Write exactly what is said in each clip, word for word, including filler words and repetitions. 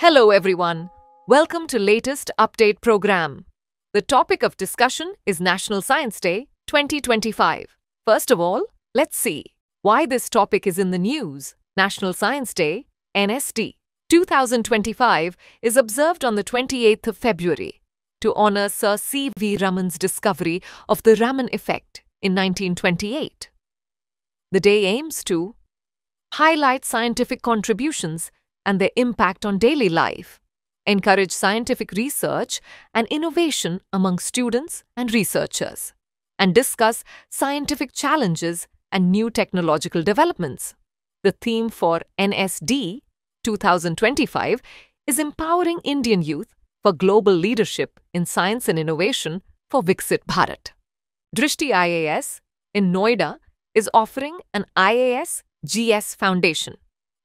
Hello everyone. Welcome to latest update program. The topic of discussion is National Science Day twenty twenty-five. First of all, let's see why this topic is in the news. National Science Day (N S D) twenty twenty-five is observed on the twenty-eighth of February to honor Sir C V Raman's discovery of the Raman effect in nineteen twenty-eight. The day aims to highlight scientific contributions and their impact on daily life, encourage scientific research and innovation among students and researchers, and discuss scientific challenges and new technological developments. The theme for N S D twenty twenty-five is Empowering Indian Youth for Global Leadership in Science and Innovation for Viksit Bharat. Drishti I A S in Noida is offering an I A S G S Foundation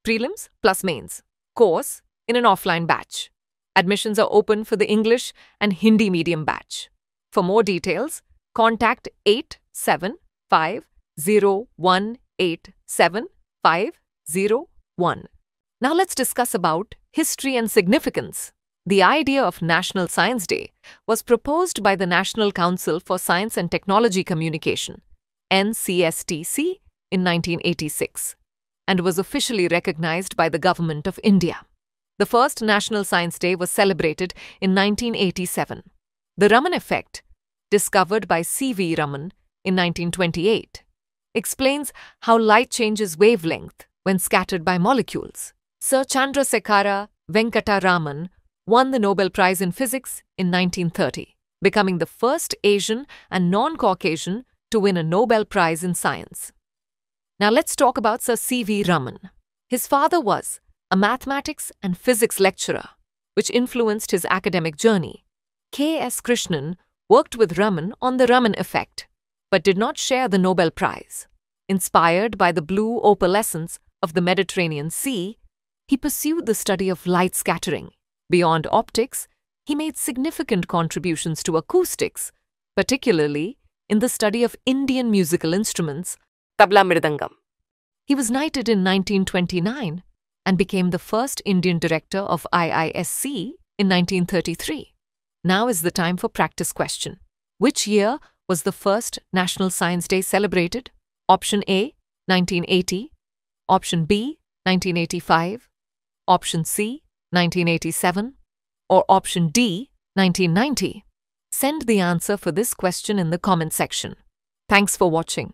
Prelims plus Mains course in an offline batch. Admissions are open for the English and Hindi medium batch. For more details, contact eight seven five zero one eight seven five zero one. Now let's discuss about history and significance. The idea of National Science Day was proposed by the National Council for Science and Technology Communication, N C S T C, in nineteen eighty-six. And was officially recognized by the Government of India. The first National Science Day was celebrated in nineteen eighty-seven. The Raman effect, discovered by C V Raman in nineteen twenty-eight, explains how light changes wavelength when scattered by molecules. Sir Chandrasekhara Venkata Raman won the Nobel Prize in Physics in nineteen thirty, becoming the first Asian and non-Caucasian to win a Nobel Prize in Science. Now let's talk about Sir C V Raman. His father was a mathematics and physics lecturer, which influenced his academic journey. K. S. Krishnan worked with Raman on the Raman effect, but did not share the Nobel Prize. Inspired by the blue opalescence of the Mediterranean Sea, he pursued the study of light scattering. Beyond optics, he made significant contributions to acoustics, particularly in the study of Indian musical instruments, tabla, mridangam. He was knighted in nineteen twenty-nine and became the first Indian director of I I S C in nineteen thirty-three. Now is the time for practice question. Which year was the first National Science Day celebrated? Option A, nineteen eighty. Option B, nineteen eighty-five. Option C, nineteen eighty-seven. Or option D, nineteen ninety. Send the answer for this question in the comment section. Thanks for watching.